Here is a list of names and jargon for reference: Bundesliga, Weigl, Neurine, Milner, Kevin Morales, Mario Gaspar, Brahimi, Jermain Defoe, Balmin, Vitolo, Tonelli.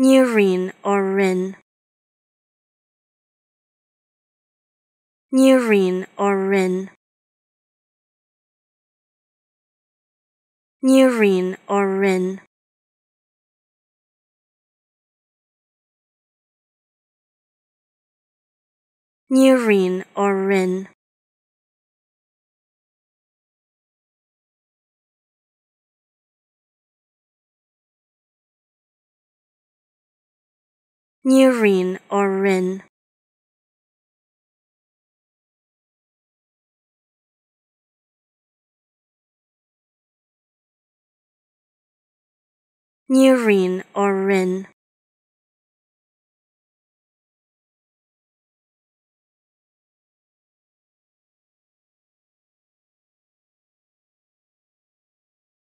Neurine or rin. Neurine or rin. Neurine or rin. Neurine or rin. Neurine or rin. Neurine or rin.